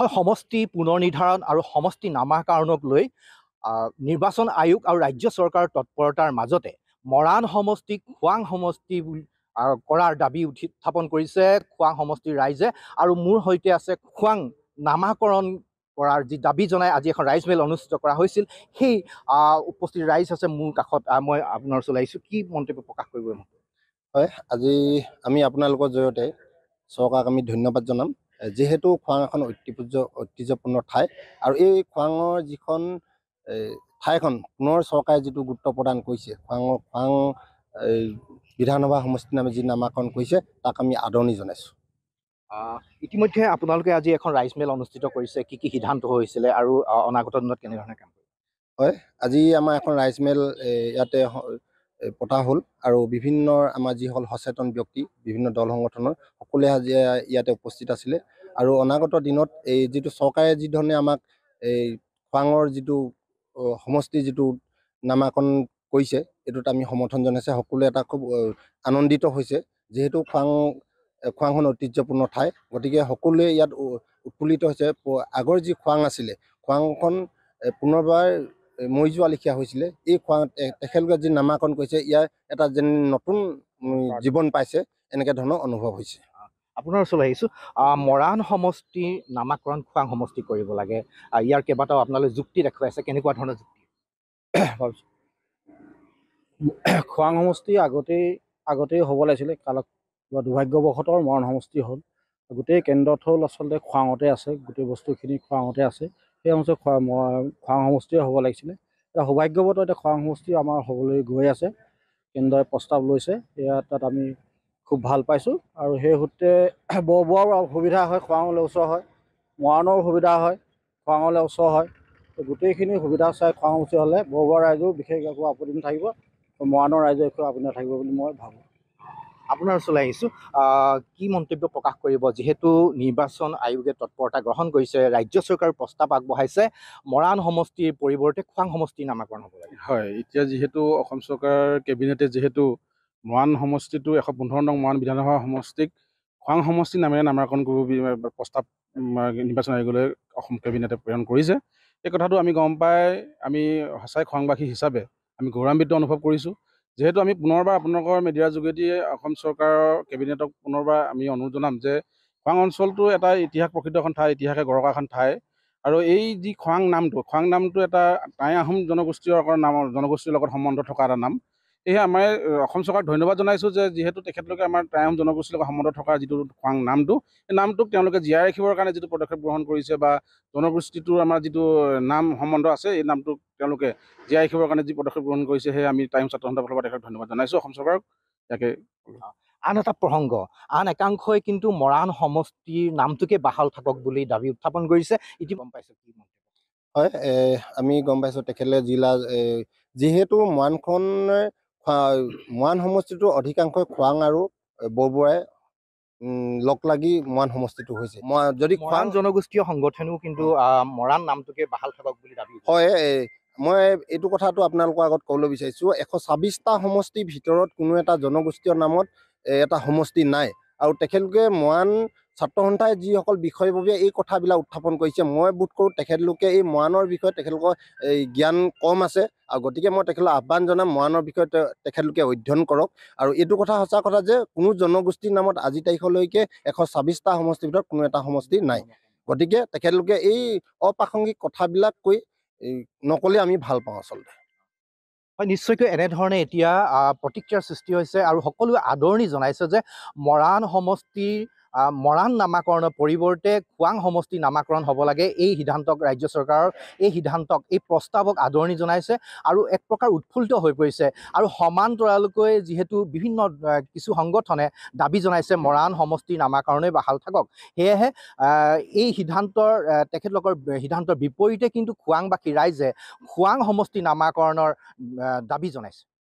হয় সমষ্টি পুনৰ নিৰ্ধাৰণ আৰু সমষ্টি নামাকৰণক লৈ নিৰ্বাচন আয়োগ আৰু ৰাজ্য চৰকাৰৰ তৎপৰতাৰ মাজতে মৰাণ সমষ্টিক খোৱাং সমষ্টি কৰাৰ দাবী উত্থাপন কৰিছে খোৱাং সমষ্টিৰ ৰাইজে আৰু মোৰ হৈতে আছে খোৱাং নামাকৰণ কৰাৰ যি দাবী জনাই আজি এখন ৰাইজমেল অনুষ্ঠিত কৰা হৈছিল সেই উপস্থিত ৰাইজ আছে মোৰ কাখত মই আপোনাৰ চলাইছো কি মন্তব্য প্ৰকাশ কৰিব হয় আজি আমি আপোনালোকৰ জয়তে চৰকাৰক আমি ধন্যবাদ জনাম যেহেতু খোৱাং এখন ঐতিহ্যপূৰ্ণ ঠাই আৰু এই খোৱাঙৰ যিখন ঠাইখন পুনৰ চৰকাৰে যিটো গুৰুত্ব প্ৰদান কৰিছে খোৱাং বিধানসভা সমষ্টি নামে যি নামাকৰণ কৰিছে তাক আমি আদৰণি জনাইছো ইতিমধ্যে আপোনালোকে আজি এখন ৰাইজমেল অনুষ্ঠিত কৰিছে কি কি সিদ্ধান্ত হৈছিল আৰু অনাগত দিনত কেনে ধৰণে কাম কৰিব হয় আজি আমাৰ এখন ৰাইজমেল ইয়াতে পতা হল আৰু বিভিন্ন আমাৰ যি হল সচেতন ব্যক্তি বিভিন্ন দল সংগঠনৰ সকলে আজি ইয়াতে উপস্থিত আছিল আৰু অনাগত দিনত এই যেটো চৰকাৰে যি ধৰণে আমাক এই খোৱাঙৰ যেটো সমষ্টি যেটো নামাকৰণ কৰিছে এটোত আমি সমৰ্থন জনাইছে সকলে এটা খুব আনন্দিত হৈছে যেহেতু খোৱাংখন ঐতিহ্যপূৰ্ণ ঠাই গতিকে সকলোৱে ইয়াত উৎফুল্লিত হৈছে আগৰ যি খোৱাং আছিল খোৱাংখন পুনৰবাৰ মই যোৱা লিখিয়া হৈছিল এই খোৱাং তেখেতলোকে যি নামাকৰণ কৰিছে ইয়াৰ এটা যেন নতুন জীৱন পাইছে এনেকে ধৰণৰ অনুভৱ হৈছে আপোনাৰ ওচৰলৈ আহিছো মৰাণ সমষ্টি নামাকৰণ খোৱাং সমষ্টি কৰিব লাগে ইয়াৰ কেবাটাও আপোনালৈ যুক্তি দেখুৱাইছে কেনেকুৱা ধৰণৰ যুক্তি খোৱাং সমষ্টি আগতে হ'ব লাগিছিল কালক দুৰ্ভাগ্যবশতৰ মৰাণ সমষ্টি হ'ল গোটেই কেন্দ্ৰত হ'ল আচলতে খোৱাঙতে আছে গোটেই বস্তুখিনি খোৱাঙতে আছে সেই অঞ্চল খোৱাং সমষ্টিয়ে হ'ব লাগিছিল এটা সৌভাগ্যবশতঃ এটা খোৱাং সমষ্টি আমাৰ হ'বলৈ গৈ আছে কেন্দ্ৰই প্ৰস্তাৱ লৈছে এয়া তাত আমি খুব ভাল পাইছোঁ আৰু সেই সূত্ৰে বৰবোৱাৰ সুবিধা হয় খোৱাঙলৈ ওচৰ হয় মৰাণৰ সুবিধা হয় খোৱাঙলৈ ওচৰ হয় গোটেইখিনি সুবিধা চাই খোৱাং সমষ্টি হ'লে বৰবোৱা ৰাইজেও বিশেষ একো আপত্তি নাথাকিব মৰাণৰ ৰাইজেও একো আপত্তি নাথাকিব বুলি মই ভাবোঁ আপোনাৰ ওচৰলৈ আহিছো কি মন্তব্য প্ৰকাশ কৰিব যেহেতু নিৰ্বাচন আয়োগে তৎপৰতা গ্ৰহণ কৰিছে ৰাজ্য চৰকাৰৰ প্ৰস্তাৱ আগবঢ়াইছে মৰাণ সমষ্টিৰ পৰিৱৰ্তে খোৱাং সমষ্টিৰ নামাকৰণ হ'ব লাগে হয় এতিয়া যেহেতু অসম চৰকাৰৰ কেবিনেটে যেহেতু মৰাণ সমষ্টিটো 115 নং মৰাণ বিধানসভা সমষ্টিক খোৱাং সমষ্টি নামেৰে নামাকৰণ কৰিব প্ৰস্তাৱ নিৰ্বাচন আয়োগলৈ অসম কেবিনেটে প্ৰেৰণ কৰিছে এই কথাটো আমি গম পাই আমি হসাই খোৱাংবাসী হিচাপে আমি গৌৰৱান্বিত অনুভৱ কৰিছো যেহেতু আমি পুনৰবাৰ আপোনালোকৰ মিডিয়াৰ যোগেদি অসম চৰকাৰৰ কেবিনেটক পুনৰবাৰ আমি অনুৰোধ জনাম যে খোৱাং অঞ্চলটো এটা ইতিহাস প্ৰসিদ্ধ এখন ঠাই ইতিহাসে গৰকা এখন ঠাই আৰু এই যি খোৱাং নামটো এটা টাই আহোম জনগোষ্ঠীৰ লগত সম্বন্ধ থকা এটা নাম এয়া আমাৰ অসম চৰকাৰক ধন্যবাদ জনাইছো যে যেহেতু তেখেতলোকে আমাৰ টাই আহোম জনগোষ্ঠীৰ লগত সম্বন্ধ থকা যিটো খোৱাং নামটো এই নামটোক তেওঁলোকে জীয়াই ৰাখিবৰ কাৰণে যিটো পদক্ষেপ গ্ৰহণ কৰিছে বা জনগোষ্ঠীটোৰ আমাৰ যিটো নাম সম্বন্ধ আছে এই নামটোক তেওঁলোকে জীয়াই ৰাখিবৰ কাৰণে যি পদক্ষেপ গ্ৰহণ কৰিছে সেই আমি টাই আহোম ছাত্ৰ সন্থাৰ ফালৰ পৰা তেখেতক ধন্যবাদ জনাইছো অসম চৰকাৰক ইয়াকে আন এটা প্ৰসংগ আন একাংশই কিন্তু মৰাণ সমষ্টিৰ নামটোকে বাহাল থাকক বুলি দাবী উত্থাপন কৰিছে ইতি গম পাইছো কি হয় আমি গম পাইছো তেখেতলে জিলা যেহেতু মৰাণখন মৰাণ সমষ্টিটো অধিকাংশই খোৱাং আৰু বৰবোৱাই লগ লাগি মৰাণ সমষ্টিটো হৈছে যদি খোৱাং জনগোষ্ঠীয় সংগঠনো কিন্তু মৰাণ নামটোকে বাহাল থাকক বুলি দাবী হয় মই এইটো কথাটো আপোনালোকৰ আগত ক'বলৈ বিচাৰিছো 126টা সমষ্টিৰ ভিতৰত কোনো এটা জনগোষ্ঠীয় নামত এটা সমষ্টি নাই আৰু তেখেতলোকে মৰাণ ছাত্ৰ সন্থাই যিসকল বিষয়ববীয়া এই কথাবিলাক উত্থাপন কৰিছে মই বোধ কৰোঁ তেখেতলোকে এই মৰাণৰ বিষয়ে তেখেতলোকৰ এই জ্ঞান কম আছে আৰু গতিকে মই তেখেতলোক আহ্বান জনাম মৰাণৰ বিষয়ে তেখেতলোকে অধ্যয়ন কৰক আৰু এইটো কথা সঁচা কথা যে কোনো জনগোষ্ঠীৰ নামত আজি তাৰিখলৈকে 126টা সমষ্টিৰ ভিতৰত কোনো এটা সমষ্টি নাই গতিকে তেখেতলোকে এই অপ্ৰাসংগিক কথাবিলাক কৈ নকলে আমি ভাল পাওঁ আচলতে হয় নিশ্চয়কৈ এনেধৰণে এতিয়া প্ৰতিক্ৰিয়াৰ সৃষ্টি হৈছে আৰু সকলোৱে আদৰণি জনাইছে যে মৰাণ সমষ্টিৰ মৰাণ নামাকৰণৰ পৰিৱৰ্তে খোৱাং সমষ্টি নামাকৰণ হ'ব লাগে এই সিদ্ধান্তক ৰাজ্য চৰকাৰৰ এই সিদ্ধান্তক এই প্ৰস্তাৱক আদৰণি জনাইছে আৰু এক প্ৰকাৰ উৎফুল্লিত হৈ পৰিছে আৰু সমান্তৰালকৈ যিহেতু বিভিন্ন কিছু সংগঠনে দাবী জনাইছে মৰাণ সমষ্টি নামাকৰণে বাহাল থাকক সেয়েহে এই সিদ্ধান্তৰ তেখেতলোকৰ সিদ্ধান্তৰ বিপৰীতে কিন্তু খোৱাংবাসী ৰাইজে খোৱাং সমষ্টি নামাকৰণৰ দাবী জনাইছে